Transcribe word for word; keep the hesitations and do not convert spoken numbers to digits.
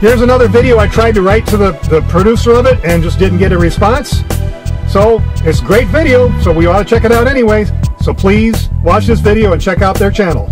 Here's another video I tried to write to the, the producer of it and just didn't get a response. So it's a great video, so we ought to check it out anyways. So please watch this video and check out their channel.